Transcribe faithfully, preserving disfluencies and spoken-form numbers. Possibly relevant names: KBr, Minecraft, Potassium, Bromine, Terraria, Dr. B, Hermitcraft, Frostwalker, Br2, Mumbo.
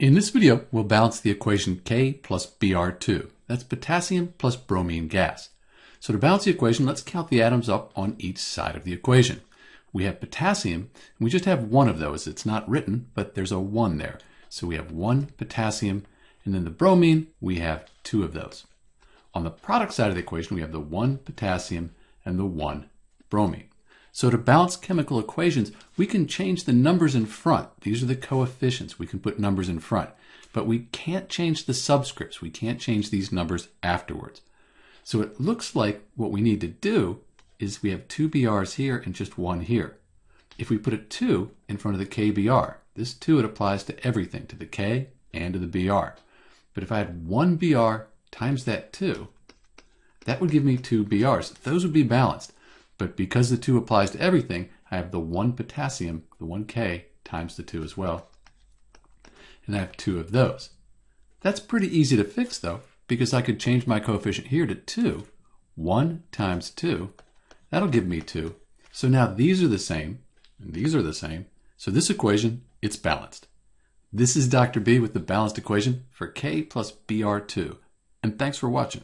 In this video, we'll balance the equation K plus B r two. That's potassium plus bromine gas. So to balance the equation, let's count the atoms up on each side of the equation. We have potassium, and we just have one of those. It's not written, but there's a one there. So we have one potassium, and then the bromine, we have two of those. On the product side of the equation, we have the one potassium and the one bromine. So to balance chemical equations, we can change the numbers in front. These are the coefficients. We can put numbers in front, but we can't change the subscripts. We can't change these numbers afterwards. So it looks like what we need to do is we have two Brs here and just one here. If we put a two in front of the K B r, this two, it applies to everything, to the K and to the B r. But if I had one Br times that two, that would give me two Brs. Those would be balanced. But because the two applies to everything, I have the one potassium, the one K, times the two as well. And I have two of those. That's pretty easy to fix, though, because I could change my coefficient here to two. one times two, that'll give me two. So now these are the same, and these are the same. So this equation, it's balanced. This is Doctor B with the balanced equation for K plus B r two. And thanks for watching.